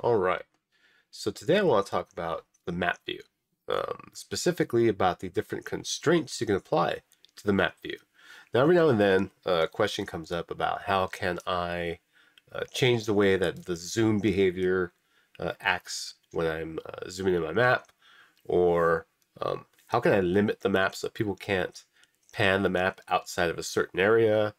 All right, so today I want to talk about the map view, specifically about the different constraints you can apply to the map view. Now, every now and then a question comes up about how can I change the way that the zoom behavior acts when I'm zooming in my map, or how can I limit the map so that people can't pan the map outside of a certain area?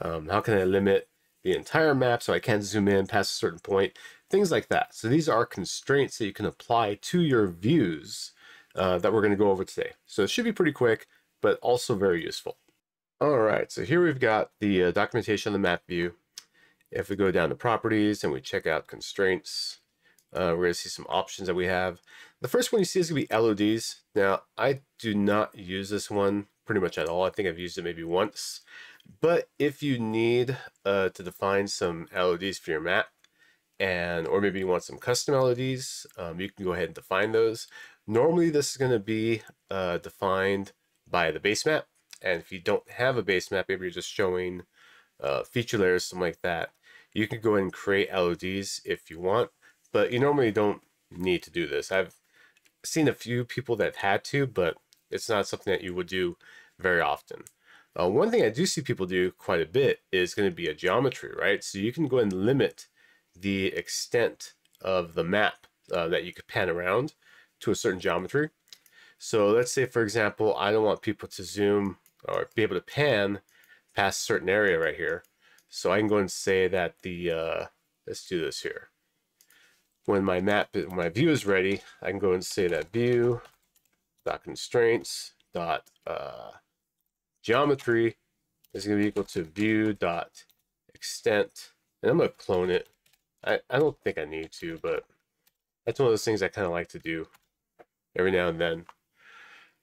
How can I limit the entire map so I can't zoom in past a certain point? Things like that. So these are constraints that you can apply to your views that we're going to go over today. So it should be pretty quick, but also very useful. All right, so here we've got the documentation on the map view. If we go down to properties and we check out constraints, we're going to see some options that we have. The first one you see is going to be LODs. Now, I do not use this one pretty much at all. I think I've used it maybe once. But if you need to define some LODs for your map, or maybe you want some custom LODs, you can go ahead and define those. Normally this is going to be defined by the base map. And if you don't have a base map, maybe you're just showing feature layers, something like that, you can go ahead and create LODs if you want. But you normally don't need to do this. I've seen a few people that have had to, but it's not something that you would do very often. One thing I do see people do quite a bit is going to be a geometry, right? So you can go and limit the extent of the map that you could pan around to a certain geometry. So let's say, for example, I don't want people to zoom or be able to pan past a certain area right here. So I can go and say that the, let's do this here. When my map, when my view is ready, I can go and say that view.constraints.geometry is going to be equal to view.extent, and I'm going to clone it. I don't think I need to, but that's one of those things I kind of like to do every now and then.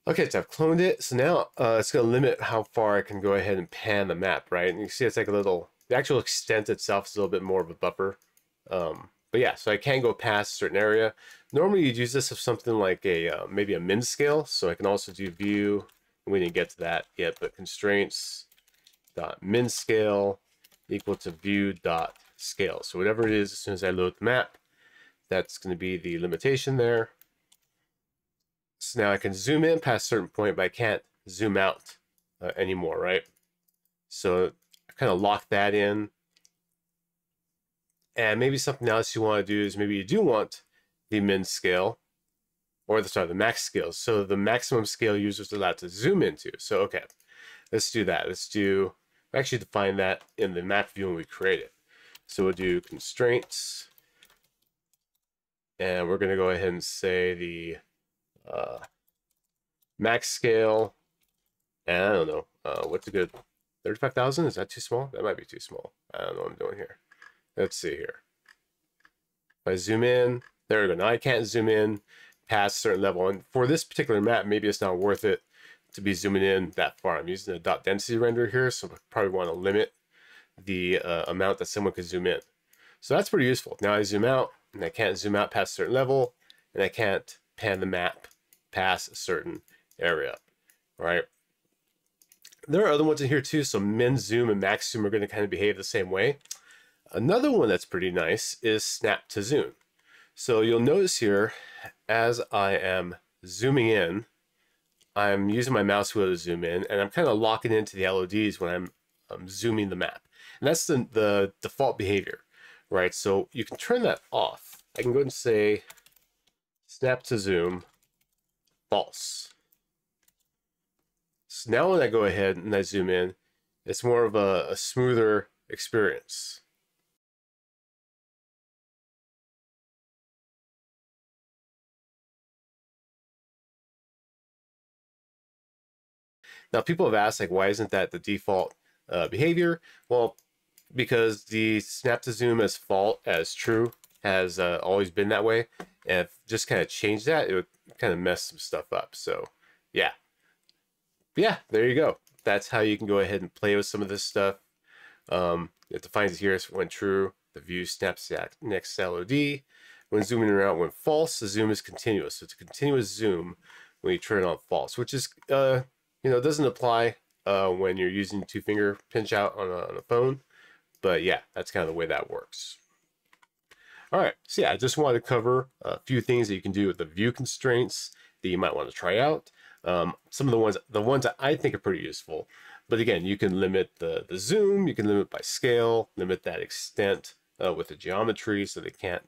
Okay, so I've cloned it. So now it's going to limit how far I can go ahead and pan the map, right? And you see it's like a little, the actual extent itself is a little bit more of a buffer. But yeah, so I can go past a certain area. Normally you'd use this with something like a, maybe a min scale. So I can also do view. We didn't get to that yet, but constraints.minScale equal to view.scale. So whatever it is, as soon as I load the map, that's going to be the limitation there. So now I can zoom in past a certain point, but I can't zoom out anymore, right? So I kind of lock that in. And maybe something else you want to do is maybe you do want the min scale, or the max scale. So the maximum scale users are allowed to zoom into. So, okay, let's do that. Let's do, actually define that in the map view when we create it. So we'll do constraints. And we're going to go ahead and say the max scale. And I don't know, what's a good 35,000? Is that too small? That might be too small. I don't know what I'm doing here. Let's see here. If I zoom in, there we go. Now I can't zoom in past a certain level, and for this particular map maybe it's not worth it to be zooming in that far. I'm using a dot density renderer here, so I probably want to limit the amount that someone could zoom in. So that's pretty useful. Now I zoom out and I can't zoom out past a certain level, and I can't pan the map past a certain area. All right, there are other ones in here too. So min zoom and max zoom are going to kind of behave the same way. Another one that's pretty nice is snap to zoom. So you'll notice here, as I am zooming in, I'm using my mouse wheel to zoom in, and I'm kind of locking into the LODs when I'm zooming the map. And that's the default behavior, right? So you can turn that off. I can go ahead and say snap to zoom, false. So now when I go ahead and I zoom in, it's more of a smoother experience. Now, people have asked, like, why isn't that the default behavior? Well, because the snap to zoom as fault as true has always been that way. And if just kind of change that, it would kind of mess some stuff up. So, yeah. But yeah, there you go. That's how you can go ahead and play with some of this stuff. It defines here as when true, the view snaps next LOD. When zooming around, when false, the zoom is continuous. So it's a continuous zoom when you turn on false, which is... you know, it doesn't apply when you're using two-finger pinch out on a phone. But yeah, that's kind of the way that works. All right, so yeah, I just wanted to cover a few things that you can do with the view constraints that you might want to try out. Some of the ones that I think are pretty useful, but again, you can limit the zoom, you can limit by scale, limit that extent with the geometry so they can't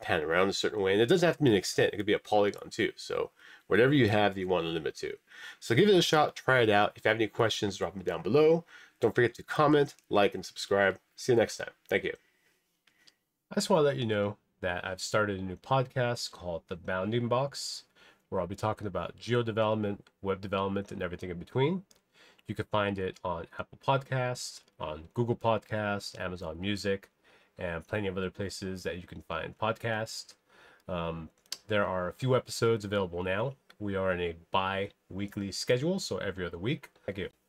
pan around a certain way. And it doesn't have to be an extent, it could be a polygon too. So whatever you have that you want to limit to. So give it a shot, try it out. If you have any questions, drop them down below. Don't forget to comment, like, and subscribe. See you next time. Thank you. I just want to let you know that I've started a new podcast called The Bounding Box, where I'll be talking about geo development, web development, and everything in between. You can find it on Apple Podcasts, on Google Podcasts, Amazon Music, and plenty of other places that you can find podcasts. There are a few episodes available now. We are in a bi-weekly schedule, so every other week. Thank you.